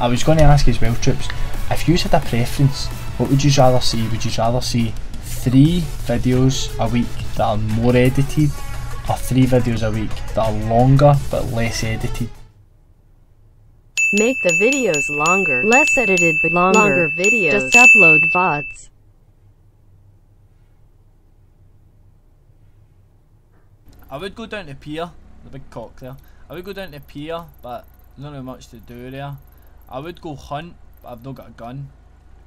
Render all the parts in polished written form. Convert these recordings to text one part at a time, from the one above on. I was going to ask as well, Troops, if you had a preference, what would you rather see? Would you rather see 3 videos a week that are more edited, or 3 videos a week that are longer but less edited? Make the videos longer, less edited but longer videos. Just upload VODs. I would go down to pier, the big cock there. I would go down to pier, but not really much to do there. I would go hunt, but I've not got a gun.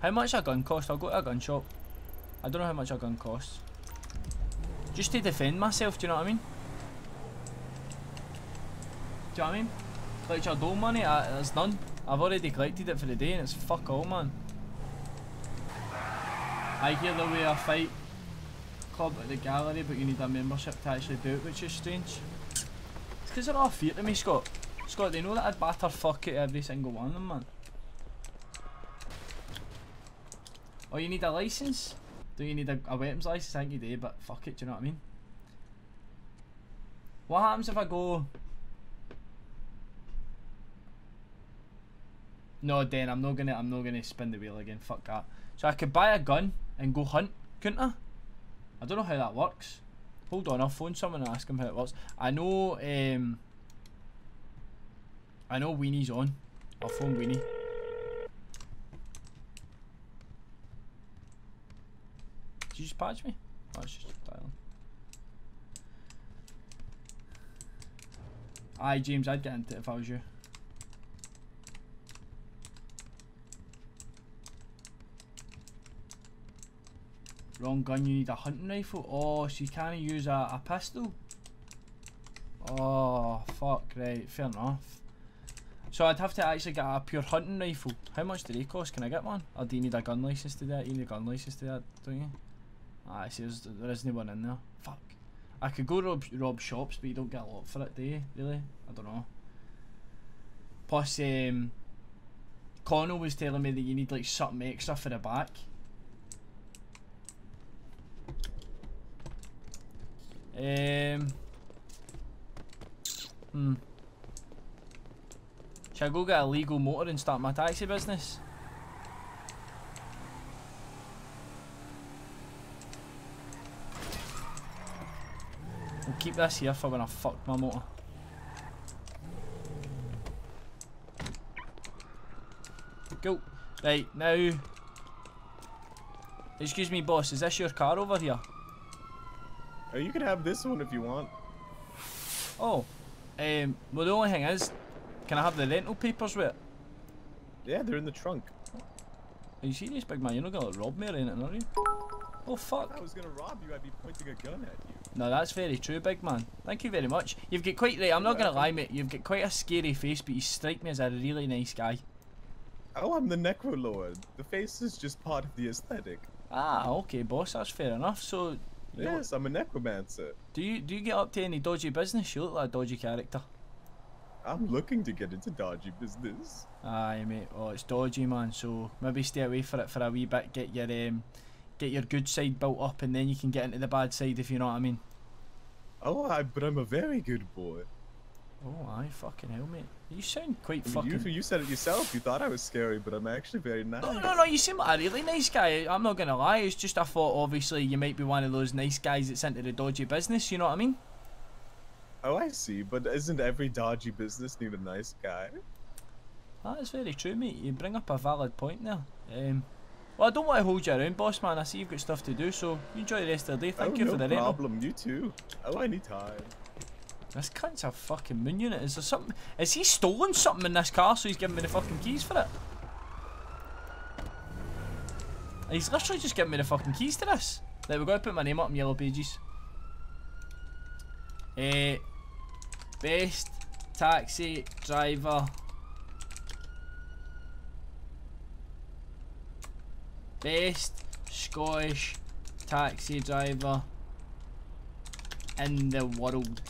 How much a gun cost? I'll go to a gun shop. I don't know how much a gun costs. Just to defend myself, do you know what I mean? Do you know what I mean? Collect your gold money, there's none. I've already collected it for the day and it's fuck all, man. I hear there will be a fight club at the gallery, but you need a membership to actually do it, which is strange. It's because they're all fear to me, Scott. Scott, they know that I'd batter fuck it every single one of them, man. Oh, you need a license? Do you need a weapons license? I think you do, but fuck it, do you know what I mean? What happens if I go... No, then I'm not gonna spin the wheel again. Fuck that. So I could buy a gun and go hunt, couldn't I? I don't know how that works. Hold on, I'll phone someone and ask him how it works. I know Weenie's on. I'll phone Weenie. Did you just patch me? Oh, it's just dialing. Aye, James, I'd get into it if I was you. Wrong gun, you need a hunting rifle. Oh, so you can't use a pistol. Oh, fuck, right, fair enough. So I'd have to actually get a pure hunting rifle. How much do they cost? Can I get one? Or do you need a gun license to that? You need a gun license to that, don't you? Ah, see, there isn't one in there. Fuck. I could go rob shops, but you don't get a lot for it, do you? Really? I don't know. Plus, Connell was telling me that you need, like, something extra for the back. Should I go get a legal motor and start my taxi business? We'll keep this here for when I fuck my motor. Cool. Right, now... Excuse me, boss, is this your car over here? Oh, you could have this one if you want. Oh, well, the only thing is, can I have the rental papers with it? Yeah, they're in the trunk. Are you serious, big man? You're not going to rob me or anything, are you? Oh, fuck. If I was going to rob you, I'd be pointing a gun at you. No, that's very true, big man. Thank you very much. You've got quite... Right, I'm not going to lie, mate. You've got quite a scary face, but you strike me as a really nice guy. Oh, I'm the Necrolord. The face is just part of the aesthetic. Ah, okay, boss. That's fair enough. So... Yes, I'm a necromancer. Do you get up to any dodgy business? You look like a dodgy character. I'm looking to get into dodgy business. Aye, mate. Oh, it's dodgy, man. So maybe stay away for it for a wee bit. Get your good side built up, and then you can get into the bad side, if you know what I mean. Oh, but I'm a very good boy. Oh, aye, fucking hell, mate. You sound quite fucking... You said it yourself. You thought I was scary, but I'm actually very nice. No, you seem like a really nice guy. I'm not going to lie. It's just I thought, obviously, you might be one of those nice guys that's into the dodgy business. You know what I mean? Oh, I see. But isn't every dodgy business need a nice guy? That is very true, mate. You bring up a valid point there. Well, I don't want to hold you around, boss, man. I see you've got stuff to do, so you enjoy the rest of the day. Thank you for the rental. No problem. You too. Oh, anytime. This cunt's a fucking moon unit. Is there something? Is he stolen something in this car so he's giving me the fucking keys for it? He's literally just giving me the fucking keys to this. Right, we've got to put my name up in Yellow Pages. Best taxi driver. Best Scottish taxi driver in the world.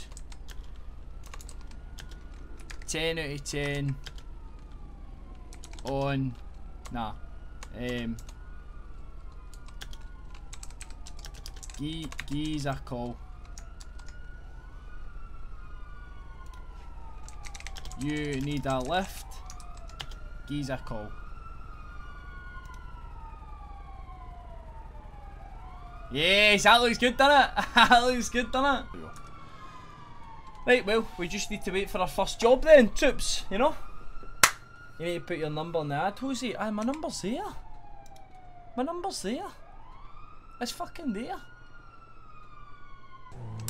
10 out of 10 on, gee's a call. You need a lift, Geezer call. Yes, that looks good, doesn't it? That looks good, doesn't it? Right, well, we just need to wait for our first job then, troops, you know? You need to put your number on the ad, Jose. Aye, my number's there. My number's there. It's fucking there.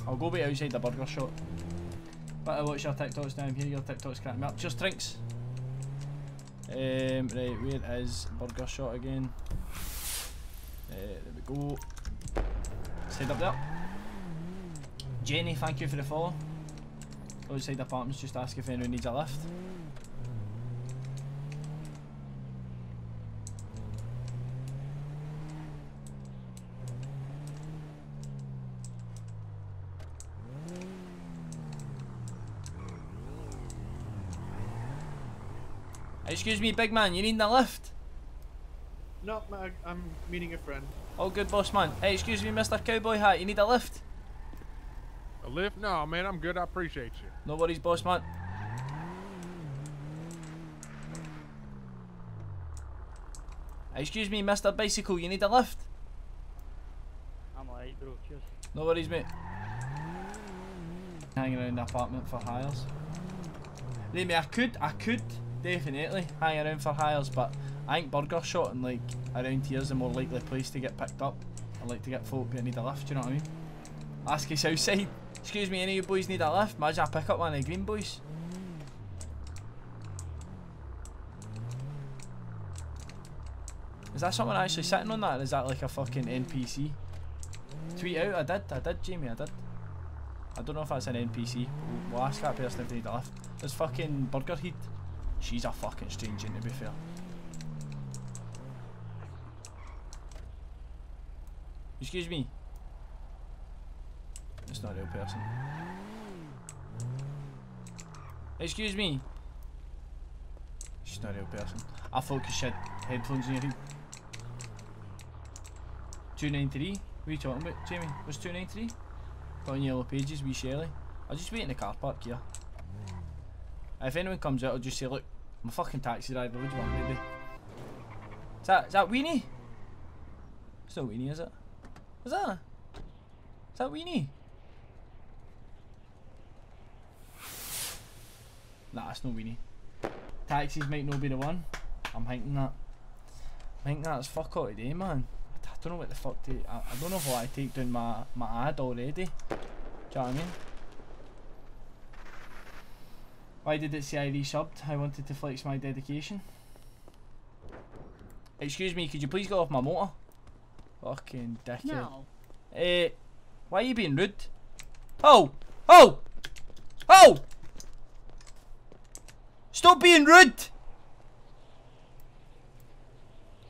I'll go wait outside the burger shop. Better watch your TikToks now, I'm hearing your TikToks cracking me up. Just drinks. Right, where is burger shot again? There we go. Let's head up there. Jenny, thank you for the follow. Outside the apartments, just ask if anyone needs a lift. Excuse me, big man, you need a lift? No, I'm meeting a friend. Oh, good, boss man. Hey, excuse me, Mr. Cowboy Hat, you need a lift? A lift? No, man, I'm good, I appreciate you. No worries, boss man. Excuse me, Mr. Bicycle, you need a lift? I'm alright, bro, cheers. No worries, mate. Hanging around the apartment for hires. Leave me, I could. Definitely hang around for hires, but I think burger shot and like around here's the more likely place to get picked up. I like to get folk that need a lift, do you know what I mean? Ask us outside. Excuse me, any of you boys need a lift? Imagine I pick up one of the green boys. Is that someone actually sitting on that, or is that like a fucking NPC? Tweet out, I did, Jamie, I did. I don't know if that's an NPC, but we'll ask that person if they need a lift. There's fucking Burger Heat. She's a fucking stranger, to be fair. Excuse me. It's not a real person. Excuse me. She's not a real person. I thought she had headphones in your head. 293? What are you talking about, Jamie? What's 293? Got on Yellow Pages, wee Shelley. I'll just wait in the car park here. If anyone comes out, I'll just say, look, I'm a fucking taxi driver, what do you want me to do? Is that Weenie? It's not Weenie, is it? What's that? Is that Weenie? Nah, it's not Weenie. Taxis might not be the one. I'm thinking that. I think that's fuck all today, man. I don't know what the fuck to... I don't know why I take down my ad already. Do you know what I mean? Why did it say I resubbed? I wanted to flex my dedication. Excuse me, could you please get off my motor? Fucking dickhead. No. Why are you being rude? Oh! Oh! Oh! Stop being rude!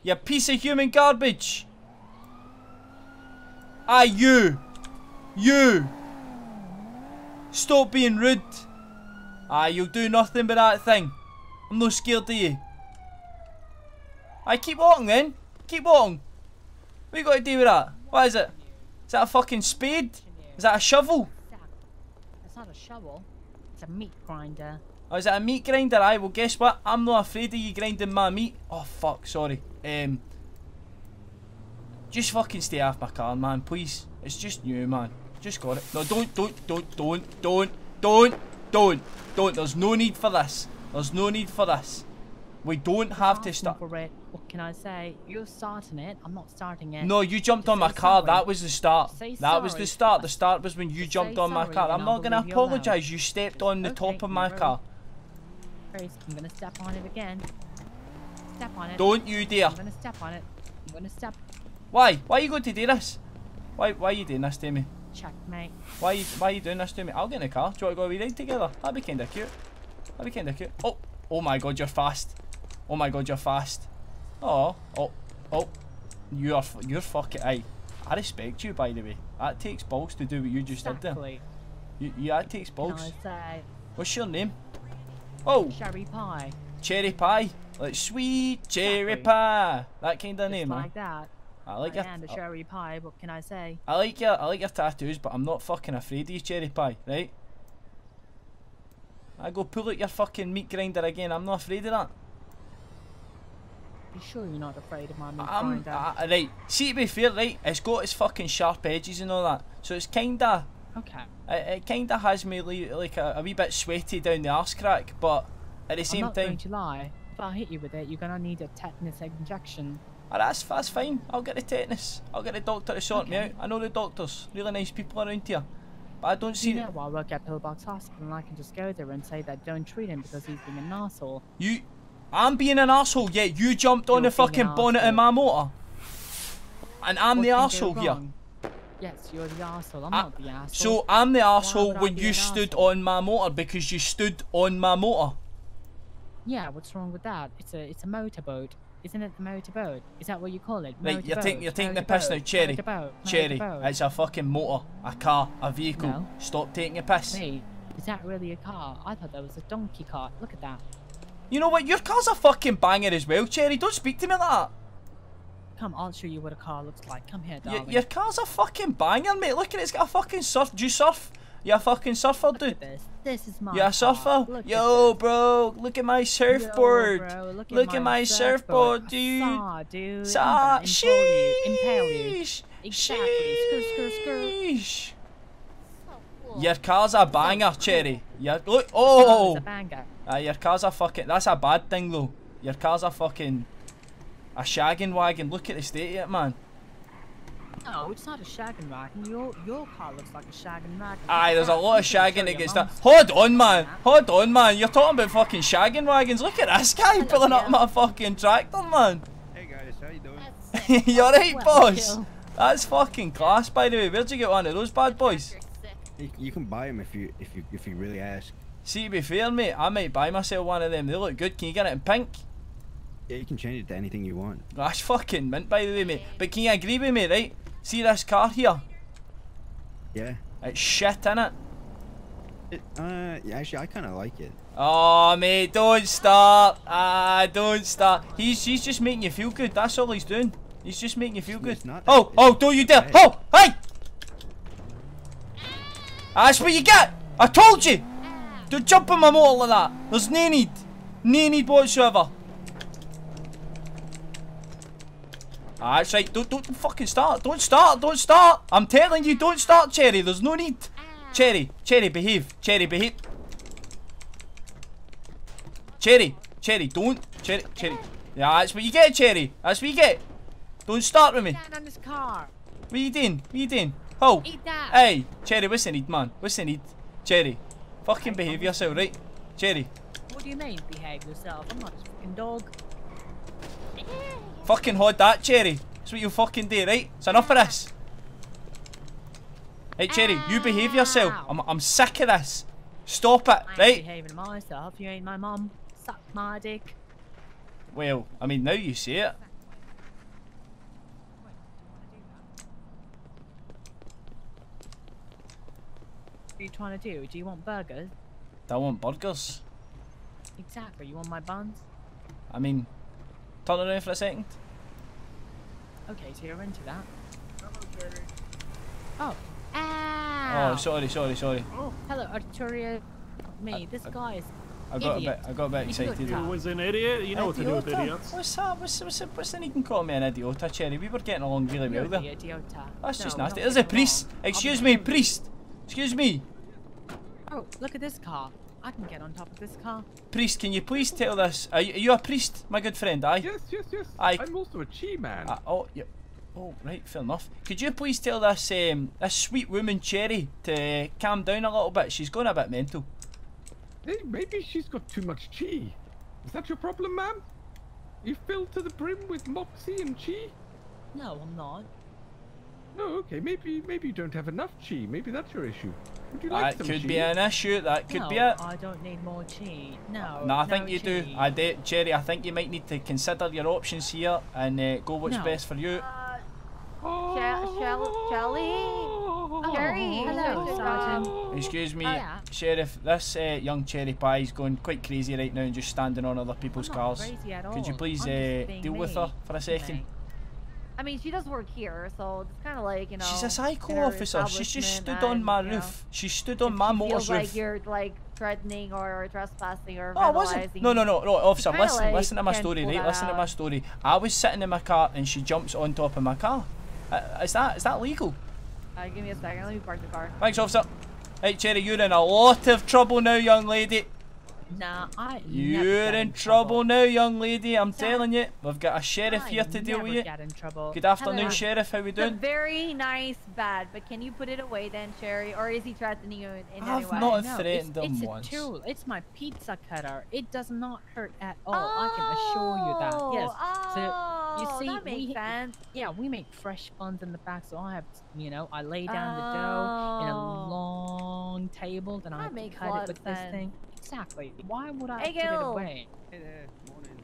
You piece of human garbage! Aye, you! You! Stop being rude! Aye, you'll do nothing but that thing. I'm no scared of you. Aye, keep walking then. Keep walking. What you got to do with that? What is it? Is that a fucking spade? Is that a shovel? It's not a shovel. It's a meat grinder. Oh, is that a meat grinder? Aye, well guess what? I'm not afraid of you grinding my meat. Oh fuck, sorry. Just fucking stay off my car, man, please. It's just new, man. Just got it. No, don't. There's no need for this. There's no need for this. We don't have to start. What can I say? You're starting it. I'm not starting it. No, you jumped on my car. Sorry. That was the start. That was the start. The start was when you jumped on my car. I'm not going to apologise. You stepped on the top of my car. I'm going to step on it again. Step on it. Don't you dare. I'm going to step on it. I'm going to step. Why? Why are you going to do this? Why are you doing this to me? Checkmate. Why are you doing this to me? I'll get in the car. Do you want to go a wee ride together? That'd be kind of cute. That'd be kind of cute. Oh, oh my god, you're fast. Oh my god, you're fast. Oh, oh, oh. You're fucking. Aye, I respect you, by the way. That takes balls to do what you just did there. Yeah, that takes balls. What's your name? Oh. Cherry Pie. Cherry Pie. Like sweet cherry pie. That kind of name, like that. I am the cherry pie, what can I say? I like your tattoos, but I'm not fucking afraid of you, cherry pie, right? I go pull out your fucking meat grinder again, I'm not afraid of that. You sure you're not afraid of my meat grinder? Right, see, to be fair, right, it's got its fucking sharp edges and all that, so it's kinda... Okay. It kinda has me like a wee bit sweaty down the arse crack, but at the same time... I'm not going to lie. If I hit you with it, you're gonna need a tetanus injection. Oh, that's fine. I'll get the tetanus. I'll get the doctor to sort me out. I know the doctors. Really nice people around here. But I don't see... You know what? I work at Pillbox Hospital and I can just go there and say that don't treat him because he's being an arsehole. You... I'm being an arsehole, yeah, you jumped on the fucking bonnet of my motor. And I'm the arsehole here. Yes, you're the arsehole, I'm not the arsehole. So I'm the arsehole when you stood on my motor because you stood on my motor. Yeah, what's wrong with that? It's a motorboat. Isn't it the motorboat? Is that what you call it? Right, you're taking the piss now, Cherry. Cherry, it's a fucking motor, a car, a vehicle. No. Stop taking a piss. Wait, is that really a car? I thought that was a donkey cart. Look at that. You know what? Your car's a fucking banger as well, Cherry. Don't speak to me like that. Come, I'll show you what a car looks like. Come here, darling. Your car's a fucking banger, mate. Look at it. It's got a fucking surf. Do you surf? You're a fucking surfer, dude. Look at this. This is my. You're a surfer? Look Yo, bro. Look at my surfboard. Yo, bro, look at my surfboard, dude. Saw, dude. Saw. Sheesh. Impale you. Exactly. Sheesh. Your car's a banger, Cherry. Look, oh! Your car's a fucking... That's a bad thing, though. Your car's a fucking... A shaggin' wagon. Look at the state of it, man. No, it's not a shaggin' wagon. Your car looks like a shaggin' wagon. Aye, there's a lot of shaggin' that gets done. Hold on, man. Hold on, man. You're talking about fucking shaggin' wagons. Look at this guy pulling up my fucking tractor, man. Hey, guys. How you doing? You alright, boss? That's fucking class, by the way. Where'd you get one of those bad boys? You can buy them if you really ask. See, to be fair, mate, I might buy myself one of them. They look good. Can you get it in pink? Yeah, you can change it to anything you want. That's fucking mint, by the way, mate. But can you agree with me, right? See this car here? Yeah. It's shit, innit? Actually, I kind of like it. Oh, mate, don't start. Ah, don't start. He's just making you feel good. That's all he's doing. He's just making you feel good. Oh, don't you dare. Oh, hey! That's what you get! I told you! Don't jump on my motor like that! There's no need! No need whatsoever! Ah, that's right, don't fucking start! Don't start! Don't start! I'm telling you, don't start, Cherry! There's no need! Cherry! Cherry, behave! Cherry, behave! Cherry! Cherry, don't! Cherry! Cherry! Yeah, that's what you get, Cherry! That's what you get! Don't start with me! What are you doing? What are you doing? Oh, hey, Cherry, what's the need, man? What's the need? Cherry, fucking behave yourself, right? Cherry. What do you mean, behave yourself? I'm not a fucking dog. Fucking hold that, Cherry. That's what you fucking do, right? It's enough of this. Hey, Cherry, you behave yourself. I'm sick of this. Stop it, right? I ain't behaving myself. You ain't my mum. Suck my dick. Well, I mean, now you see it. What are you trying to do? Do you want burgers? I want burgers. Exactly. You want my buns? I mean, turn around for a second. Okay, so you're into that. Hello, oh. Ow. Oh, sorry. Oh, hello, Arturia. This guy is. I got a bit excited. He was an idiot. You know what to do with idiots. What's the need to call me an idiota, Cherry? We were getting along really well there. That's just nasty. There's a priest. Excuse me, priest. Excuse me. Oh, look at this car. I can get on top of this car. Priest, can you please tell us? Are you a priest, my good friend? Aye. Yes. I'm also a chi man. Oh, right, fair enough. Could you please tell this sweet woman, Cherry, to calm down a little bit? She's going a bit mental. Hey, maybe she's got too much chi. Is that your problem, ma'am? You filled to the brim with moxie and chi? No, I'm not. No, okay, maybe you don't have enough chi. Maybe that's your issue. Would you like some chi? That could be an issue. That could be it. I don't need more chi. No, I think you do. I do. Cherry, I think you might need to consider your options here and go what's best for you. Cherry. Hello, Sergeant. Excuse me, Sheriff. This young Cherry Pie is going quite crazy right now and just standing on other people's cars. Could you please deal with her for a second? I mean, she does work here, so it's kind of like, you know. She's a psycho officer. She's just stood on my roof. She stood on my motor's roof. Like you're like threatening or trespassing or vandalizing. I wasn't. No, officer. Listen to my story, right? Listen to my story. I was sitting in my car and she jumps on top of my car. Is that legal? Give me a second. Let me park the car. Thanks, officer. Right, Cherry, you're in a lot of trouble now, young lady. Nah, you're in trouble now, young lady. I'm telling you, we've got a sheriff here to deal with you. Good afternoon, sheriff. How we doing? Very nice, bad. But can you put it away then, Cherry? Or is he threatening you in any way? I've not threatened him once. It's a tool. It's my pizza cutter. It does not hurt at all. I can assure you that. Yes. So you see, we make fresh buns in the back. So I have, you know, I lay down the dough in a long table, then I cut it with this thing. Exactly. Why would I give it away? Hey there, morning.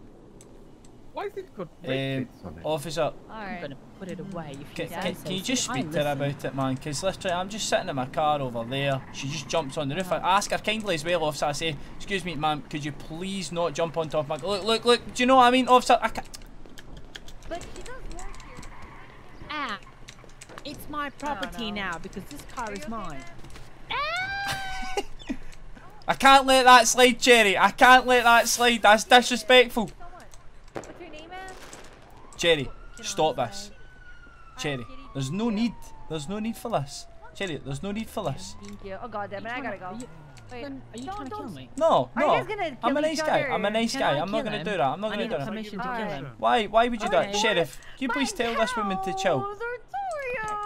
Why is it good? Officer, right. I'm gonna put it away. Can you just speak to her about it, man? Because literally, I'm just sitting in my car over there. She just jumps on the roof. I ask her kindly as well, officer. I say, "Excuse me, ma'am, could you please not jump on top of my car?" Look. Do you know what I mean, officer? I can't. But she does work here. Ah, it's my property now because this car is mine. I can't let that slide, Cherry. I can't let that slide. That's disrespectful. What's your name, man? Cherry, stop this. Cherry, there's no need. There's no need for this. Cherry, there's no need for this. Thank you. Oh, God damn it, I gotta go. Wait, are you trying to kill me? No. I'm a nice guy. I'm a nice guy. I'm not gonna do that. I'm not gonna do that. Why would you do that? Sheriff, can you please tell this woman to chill?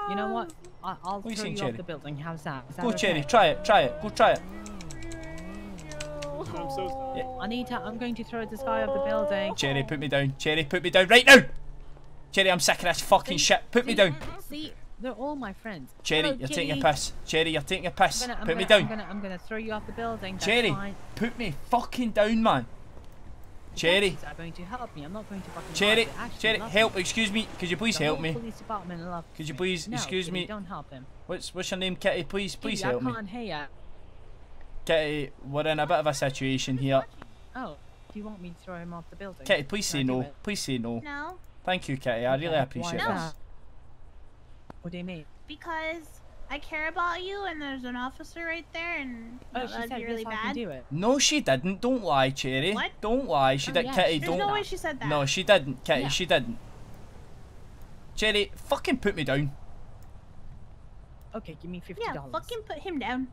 You know what? I'll throw you off the building. How's that? Go, Cherry. Try it. Try it. Go try it. Anita, I'm going to throw this guy off the building. Cherry, put me down. Cherry, put me down right now. Cherry, I'm sick of this fucking shit. Put me down. See, they're all my friends. Cherry, you're taking a piss. Cherry, you're taking a piss. Put me down. I'm going to throw you off the building. Cherry, put me fucking down, man. Cherry. Are going to help me. I'm not going to fucking. Cherry, Cherry, help. Excuse me. Could you please help me? Police department love. Could you please excuse me? Don't help him. What's your name, Kitty? Please help me. I can't hear you. Kitty, we're in a bit of a situation here. Oh, do you want me to throw him off the building? Kitty, please say no. Please say no. No. Thank you, Kitty. I really appreciate this. What do you mean? Because I care about you, and there's an officer right there, and that'd be really bad. No, she didn't. Don't lie, Cherry. What? Don't lie. She did, Kitty. There's no way she said that. No, she didn't, Kitty. She didn't. Cherry, fucking put me down. Okay, give me $50. Yeah, fucking put him down.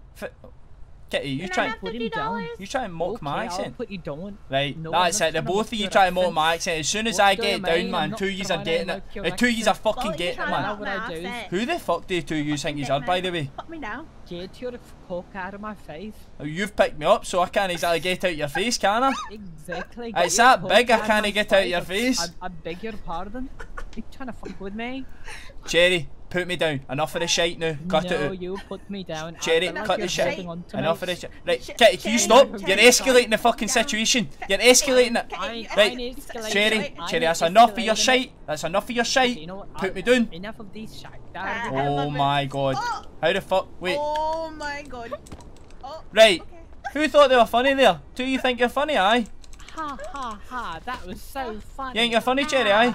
Kitty, you try and put him down. You try and mock my accent. Put you down. Right, that's it. The both of you try and mock my accent. As soon as I get down, man, 2 years are getting it. 2 years are fucking getting it, man. Who the fuck do 2 years think he's are, by the way? Put me down. Get your cock out of my face. You've picked me up, so I can't exactly get out your face, can I? Exactly. It's that big, I can't get out your face. I beg your pardon. You trying to fuck with me? Cherry. Put me down. Enough of the shite now. Cut it out. You put me down. Cherry, cut the shit. Enough of the shit. Right, Kitty, can you stop? You're escalating the fucking situation. You're escalating it. Right, Cherry, that's enough of your shite. That's enough of your shite. Put me down. Enough of these shite. Oh my god. How the fuck? Wait. Oh my god. Right. Who thought they were funny there? Do you think you're funny, aye? Ha ha ha. That was so funny. You think you're funny, Cherry, aye?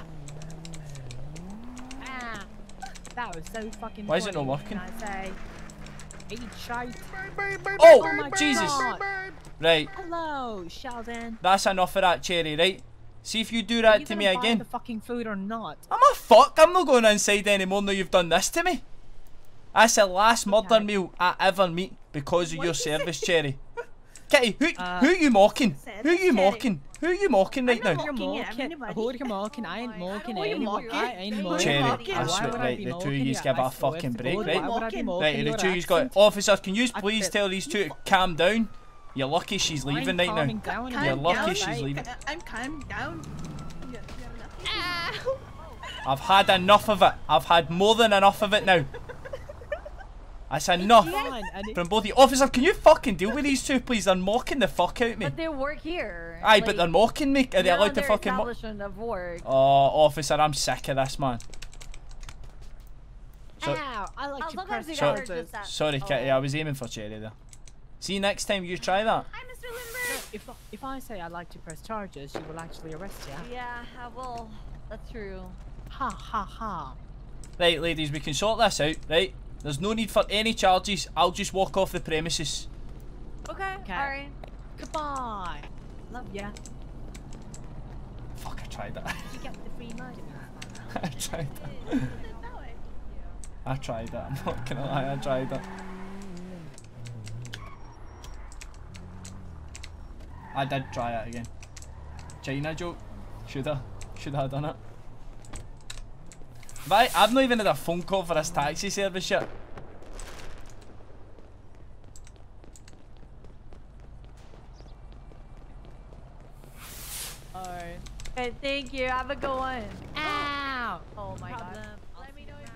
That was so fucking. Why is it not working? Oh Jesus! Right. Hello, Sheldon. That's enough of that, Cherry. Right. See if you do that to me again. The fucking food or not? I'm a fuck. I'm not going inside anymore. Now you've done this to me. That's the last murder meal I ever meet because of your service, Cherry. Kitty, who are you mocking? Who are you mocking? Who are you mocking right now? Who are you mocking? I ain't mocking anyone. I ain't mocking. Cherry, I swear, right, the 2 years give a fucking break, right? Right, the 2 years got it. Officer, can you please tell these two to calm down? You're lucky she's leaving right now. You're lucky she's leaving. I'm calm down. I've had enough of it. I've had more than enough of it now. That's enough from both of you. Officer, can you fucking deal with these two, please? They're mocking the fuck out of me. But they work here. Aye, like, but they're mocking me. Are they allowed to fucking mock? Oh, officer, I'm sick of this, man. So, ow, I like to press charges. Sorry, Kitty, I was aiming for Cherry there. See, next time you try that. Hi, Mr. Lindbergh. If I say I'd like to press charges, she will actually arrest you. Yeah, I will. That's true. Ha ha ha. Right, ladies, we can sort this out, right? There's no need for any charges. I'll just walk off the premises. Okay, alright. Goodbye. Love ya. Fuck, I tried that. You get the free murder. I tried that. I tried that, I'm not gonna lie, I tried that. I did try it again. China joke. Should I have done it? But I've not even had a phone call for this taxi service yet. Alright. Hey, thank you. Have a good one. Ow! Oh my god. Let me know if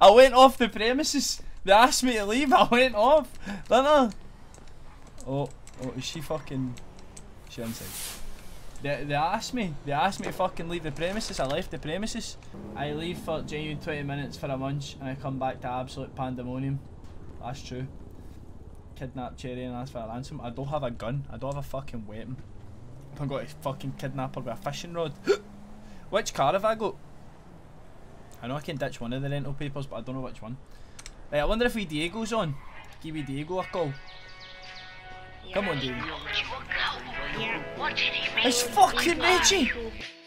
I went off the premises. They asked me to leave. I went off. Didn't I? Oh, oh, is she fucking... She inside. They asked me to fucking leave the premises. I left the premises. I leave for genuine 20 minutes for a munch and I come back to absolute pandemonium. That's true. Kidnap Cherry and ask for a ransom. I don't have a gun. I don't have a fucking weapon. I've got a fucking kidnapper with a fishing rod. Which car have I got? I know I can ditch one of the rental papers, but I don't know which one. Right, I wonder if wee Diego's on. Give wee Diego a call. Come on, dude. It's fucking Reggie!